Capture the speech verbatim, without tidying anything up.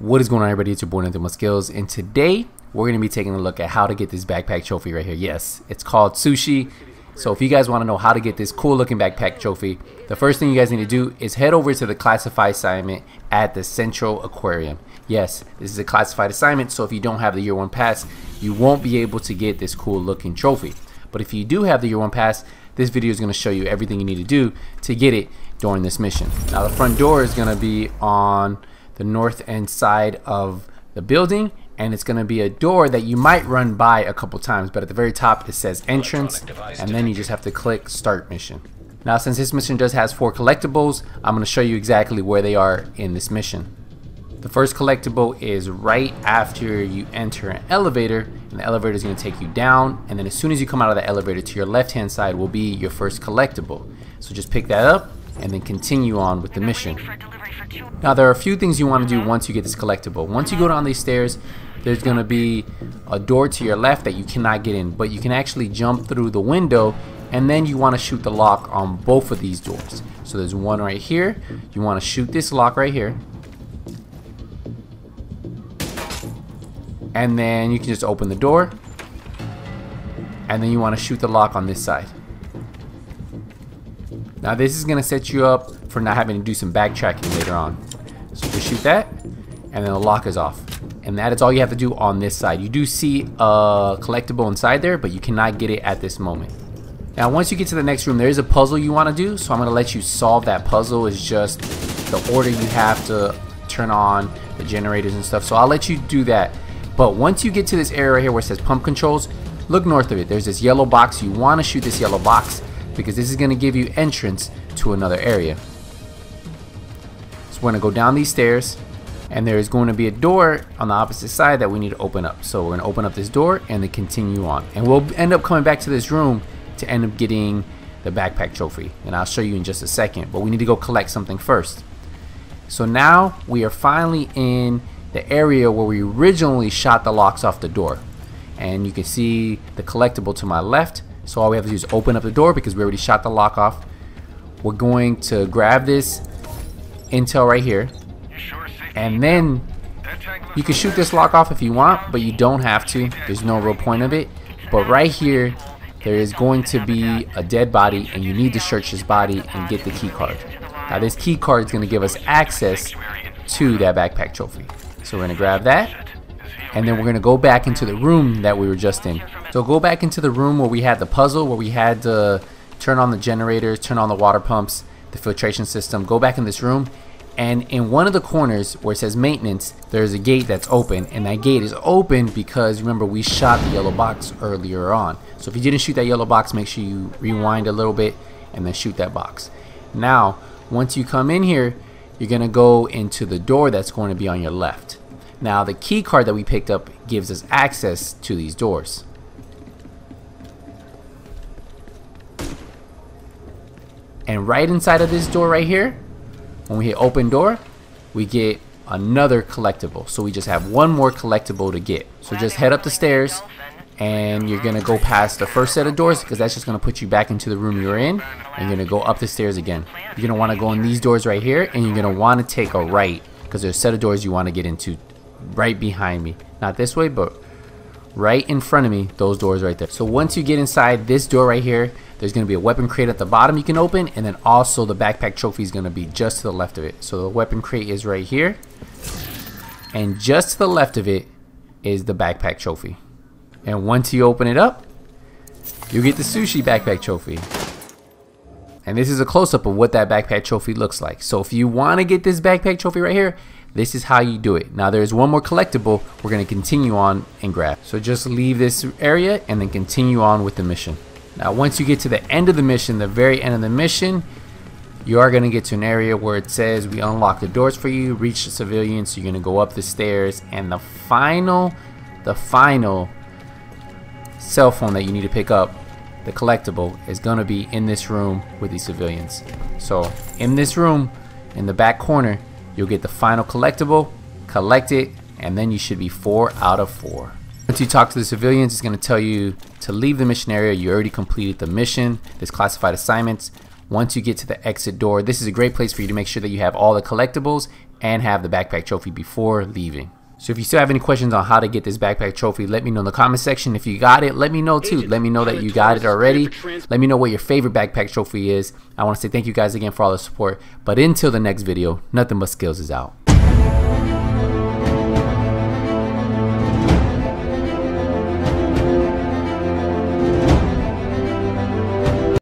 What is going on, everybody? It's your boy NothingButSkillz, and today we're going to be taking a look at how to get this backpack trophy right here. Yes, it's called Sushi. So if you guys want to know how to get this cool looking backpack trophy, the first thing you guys need to do is head over to the classified assignment at the Central Aquarium. Yes, this is a classified assignment, so if you don't have the year one pass, you won't be able to get this cool looking trophy. But if you do have the year one pass, this video is going to show you everything you need to do to get it during this mission. Now the front door is going to be on the north end side of the building, and it's going to be a door that you might run by a couple times, but at the very top it says entrance, and then you just have to click start mission. Now since this mission does has four collectibles, I'm going to show you exactly where they are in this mission. The first collectible is right after you enter an elevator, and the elevator is going to take you down, and then as soon as you come out of the elevator to your left hand side will be your first collectible. So just pick that up and then continue on with the mission. Now there are a few things you want to do once you get this collectible. Once you go down these stairs, there's going to be a door to your left that you cannot get in, but you can actually jump through the window, and then you want to shoot the lock on both of these doors. So there's one right here. You want to shoot this lock right here, and then you can just open the door, and then you want to shoot the lock on this side. Now this is going to set you up for not having to do some backtracking later on. So just shoot that, and then the lock is off. And that is all you have to do on this side. You do see a collectible inside there, but you cannot get it at this moment. Now once you get to the next room, there is a puzzle you want to do, so I'm going to let you solve that puzzle. It's just the order you have to turn on the generators and stuff, so I'll let you do that. But once you get to this area right here where it says pump controls, look north of it. There's this yellow box. You want to shoot this yellow box, because this is going to give you entrance to another area. So we're going to go down these stairs, and there is going to be a door on the opposite side that we need to open up. So we're going to open up this door and then continue on, and we'll end up coming back to this room to end up getting the backpack trophy, and I'll show you in just a second, but we need to go collect something first. So now we are finally in the area where we originally shot the locks off the door, and you can see the collectible to my left. So all we have to do is open up the door, because we already shot the lock off. We're going to grab this intel right here, and then you can shoot this lock off if you want, but you don't have to. There's no real point of it. But right here there is going to be a dead body, and you need to search his body and get the key card. Now this key card is going to give us access to that backpack trophy. So we're going to grab that, and then we're going to go back into the room that we were just in. So go back into the room where we had the puzzle, where we had to turn on the generators, turn on the water pumps, the filtration system. Go back in this room, and in one of the corners where it says maintenance, there's a gate that's open, and that gate is open because, remember, we shot the yellow box earlier on. So if you didn't shoot that yellow box, make sure you rewind a little bit and then shoot that box. Now once you come in here, you're going to go into the door that's going to be on your left. Now the key card that we picked up gives us access to these doors. And right inside of this door right here, when we hit open door, we get another collectible. So we just have one more collectible to get. So just head up the stairs, and you're going to go past the first set of doors, because that's just going to put you back into the room you're in, and you're going to go up the stairs again. You're going to want to go in these doors right here, and you're going to want to take a right, because there's a set of doors you want to get into right behind me. Not this way, but right in front of me, those doors right there. So once you get inside this door right here, there's going to be a weapon crate at the bottom you can open, and then also the backpack trophy is going to be just to the left of it. So the weapon crate is right here, and just to the left of it is the backpack trophy. And once you open it up, you get the sushi backpack trophy. And this is a close-up of what that backpack trophy looks like. So if you want to get this backpack trophy right here, this is how you do it. Now there's one more collectible we're going to continue on and grab. So just leave this area and then continue on with the mission. Now once you get to the end of the mission, the very end of the mission, you are going to get to an area where it says we unlock the doors for you, reach the civilian. So you're going to go up the stairs, and the final, the final cell phone that you need to pick up, the collectible, is going to be in this room with these civilians. So in this room in the back corner, you'll get the final collectible, collect it, and then you should be four out of four. Once you talk to the civilians, it's going to tell you to leave the mission area. You already completed the mission, this classified assignments. Once you get to the exit door, this is a great place for you to make sure that you have all the collectibles and have the backpack trophy before leaving. So if you still have any questions on how to get this backpack trophy, let me know in the comment section. If you got it, let me know too. Let me know that you got it already. Let me know what your favorite backpack trophy is. I want to say thank you guys again for all the support. But until the next video, Nothing But Skills is out.